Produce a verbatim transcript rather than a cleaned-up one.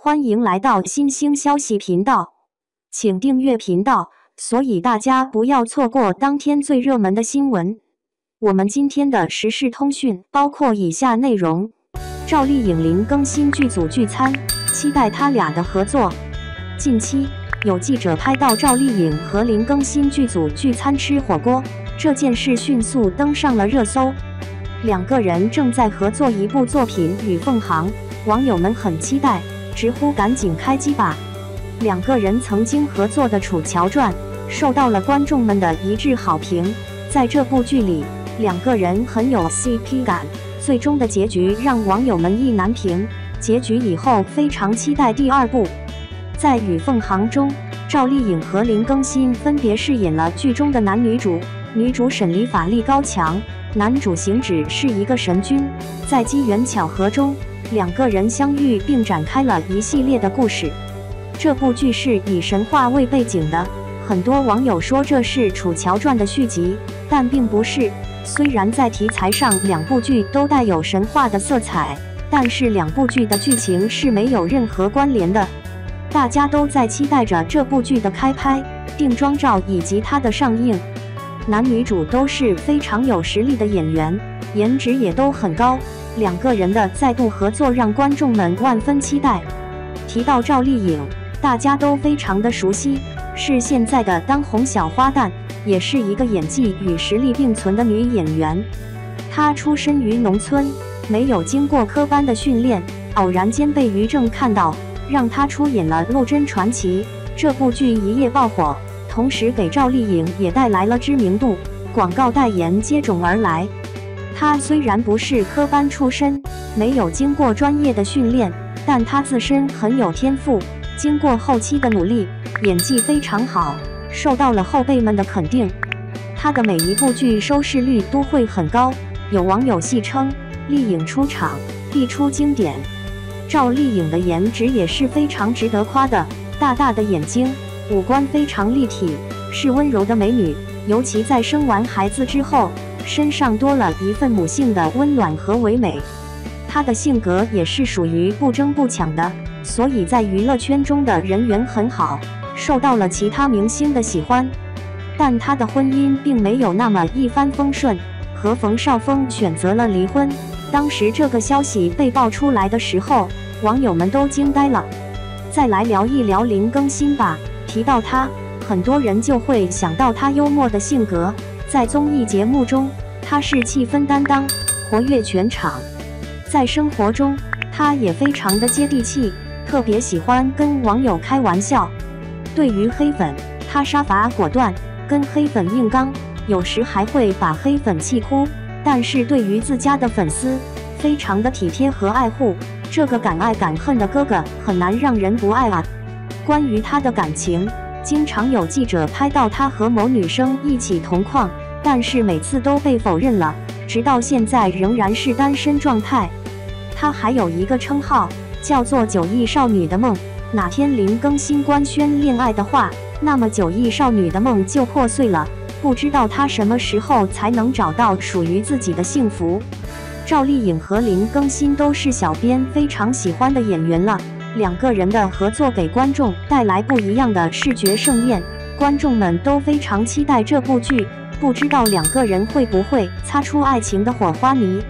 欢迎来到新星消息频道，请订阅频道，所以大家不要错过当天最热门的新闻。我们今天的时事通讯包括以下内容：赵丽颖林更新剧组聚餐，期待他俩的合作。近期有记者拍到赵丽颖和林更新剧组聚餐吃火锅，这件事迅速登上了热搜。两个人正在合作一部作品《与凤航》，网友们很期待。 直呼赶紧开机吧！两个人曾经合作的《楚乔传》受到了观众们的一致好评。在这部剧里，两个人很有 C P 感，最终的结局让网友们意难平。结局以后非常期待第二部。在《与凤航》中，赵丽颖和林更新分别饰演了剧中的男女主，女主沈黎法力高强，男主邢止是一个神君。在机缘巧合中， 两个人相遇并展开了一系列的故事。这部剧是以神话为背景的，很多网友说这是《楚乔传》的续集，但并不是。虽然在题材上两部剧都带有神话的色彩，但是两部剧的剧情是没有任何关联的。大家都在期待着这部剧的开拍、定妆照以及它的上映。男女主都是非常有实力的演员，颜值也都很高。 两个人的再度合作让观众们万分期待。提到赵丽颖，大家都非常的熟悉，是现在的当红小花旦，也是一个演技与实力并存的女演员。她出身于农村，没有经过科班的训练，偶然间被于正看到，让她出演了《陆贞传奇》这部剧，一夜爆火，同时给赵丽颖也带来了知名度，广告代言接踵而来。 她虽然不是科班出身，没有经过专业的训练，但她自身很有天赋。经过后期的努力，演技非常好，受到了后辈们的肯定。她的每一部剧收视率都会很高，有网友戏称“丽颖出场必出经典”。赵丽颖的颜值也是非常值得夸的，大大的眼睛，五官非常立体，是温柔的美女。尤其在生完孩子之后， 身上多了一份母性的温暖和唯美，她的性格也是属于不争不抢的，所以在娱乐圈中的人缘很好，受到了其他明星的喜欢。但她的婚姻并没有那么一帆风顺，和冯绍峰选择了离婚。当时这个消息被爆出来的时候，网友们都惊呆了。再来聊一聊林更新吧，提到他，很多人就会想到他幽默的性格。 在综艺节目中，他是气氛担当，活跃全场。在生活中，他也非常的接地气，特别喜欢跟网友开玩笑。对于黑粉，他杀伐果断，跟黑粉硬刚，有时还会把黑粉气哭。但是对于自家的粉丝，非常的体贴和爱护。这个敢爱敢恨的哥哥，很难让人不爱啊。关于他的感情， 经常有记者拍到他和某女生一起同框，但是每次都被否认了，直到现在仍然是单身状态。他还有一个称号叫做“九亿少女的梦”。哪天林更新官宣恋爱的话，那么“九亿少女的梦”就破碎了。不知道他什么时候才能找到属于自己的幸福。赵丽颖和林更新都是小编非常喜欢的演员了。 两个人的合作给观众带来不一样的视觉盛宴，观众们都非常期待这部剧，不知道两个人会不会擦出爱情的火花泥。